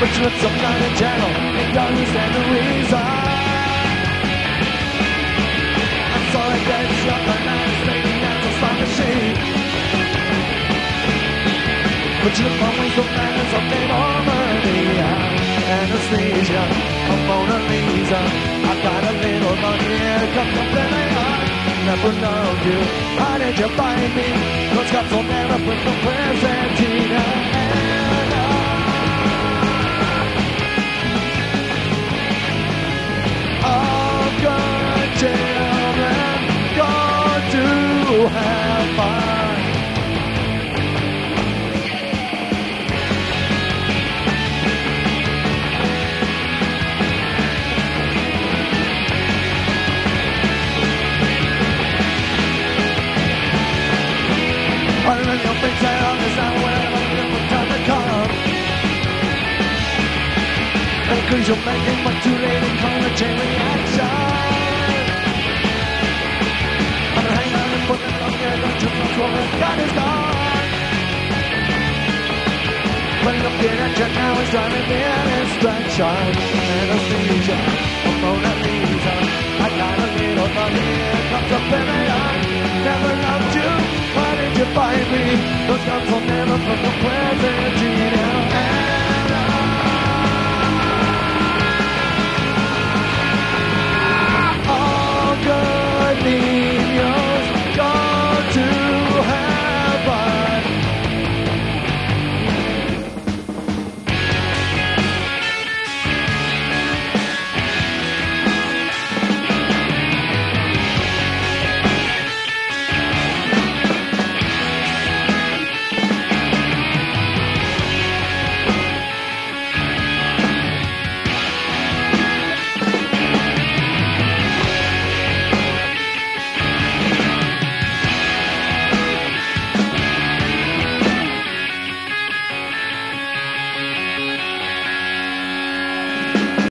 but you're some kind of channel, and don't understand the reason. I'm sorry that it's not the nice thing, I'm just like a sheep. But you're always the man that's up in harmony. Anesthesia, a Mona Lisa. I got a little money and a cup of vanilla. Never known you, how did you find me? 'Cause God's so mad up with the presentina. Have fun. I really hope things that I understand whenever the time to come. And 'cause you're making much too late and call a chain reaction. God is gone. But looking at you now is driving me a distraction. Anesthesia, a Mona Lisa. I got a little money, here comes a billion. Never loved you, why did you find me? Those guns will never put the present in.